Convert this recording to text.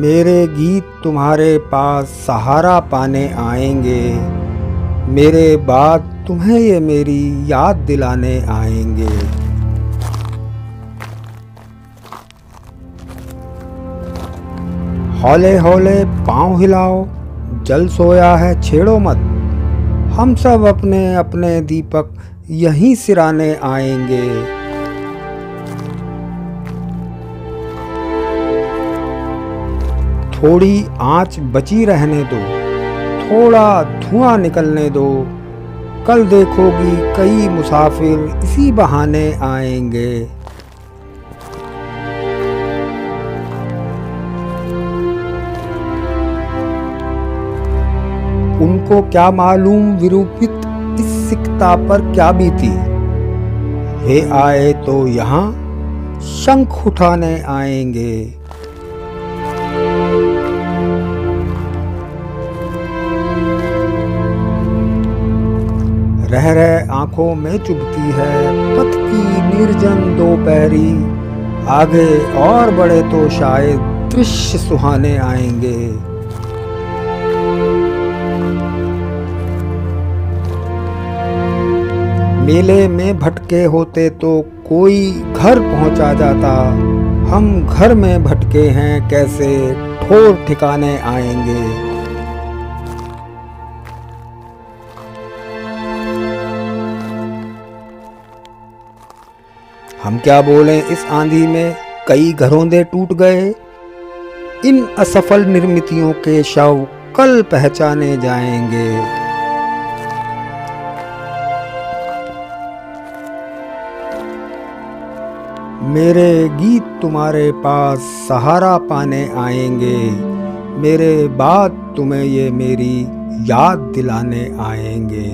मेरे गीत तुम्हारे पास सहारा पाने आएंगे, मेरे बाद तुम्हें ये मेरी याद दिलाने आएंगे। हौले हौले पाँव हिलाओ, जल सोया है छेड़ो मत, हम सब अपने अपने दीपक यहीं सिराने आएंगे। थोड़ी आँच बची रहने दो, थोड़ा धुआं निकलने दो, कल देखोगी कई मुसाफिर इसी बहाने आएंगे। उनको क्या मालूम विरूपित इस सिकता पर क्या बीती, वे आए तो यहाँ शंख उठाने आएंगे। रह रह आंखों में चुभती है पथ की निर्जन दोपहरी, आगे और बड़े तो शायद दृश्य सुहाने आएंगे। मेले में भटके होते तो कोई घर पहुंचा जाता, हम घर में भटके हैं कैसे ठोर ठिकाने आएंगे। हम क्या बोलें इस आंधी में कई घरोंदे टूट गए, इन असफल निर्मितियों के शव कल पहचाने जाएंगे। मेरे गीत तुम्हारे पास सहारा पाने आएंगे, मेरे बाद तुम्हें ये मेरी याद दिलाने आएंगे।